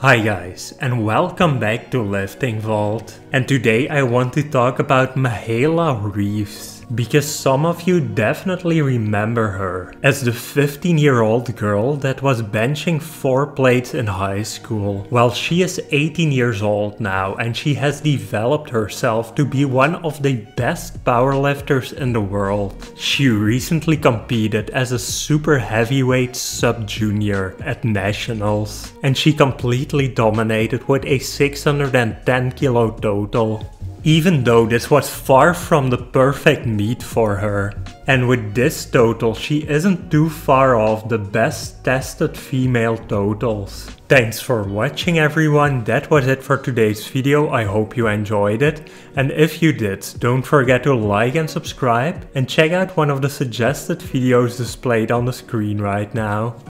Hi guys, and welcome back to Lifting Vault. And today I want to talk about Mahailya Reeves, because some of you definitely remember her as the 15-year-old girl that was benching 4 plates in high school. Well, she is 18 years old now and she has developed herself to be one of the best powerlifters in the world. She recently competed as a super heavyweight sub-junior at nationals and she completely dominated with a 610 kilo total. Even though this was far from the perfect meet for her. And with this total, she isn't too far off the best tested female totals. Thanks for watching everyone, that was it for today's video, I hope you enjoyed it. And if you did, don't forget to like and subscribe, and check out one of the suggested videos displayed on the screen right now.